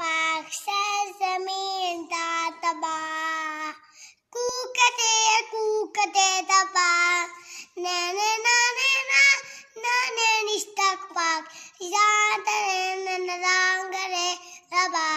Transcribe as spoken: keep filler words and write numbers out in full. पाक से जमीन दा तबाह, कूकते कूकते तबाह, नैने नाने ना नाने निश्तक पाक, जाते नैने रंग रे रबा।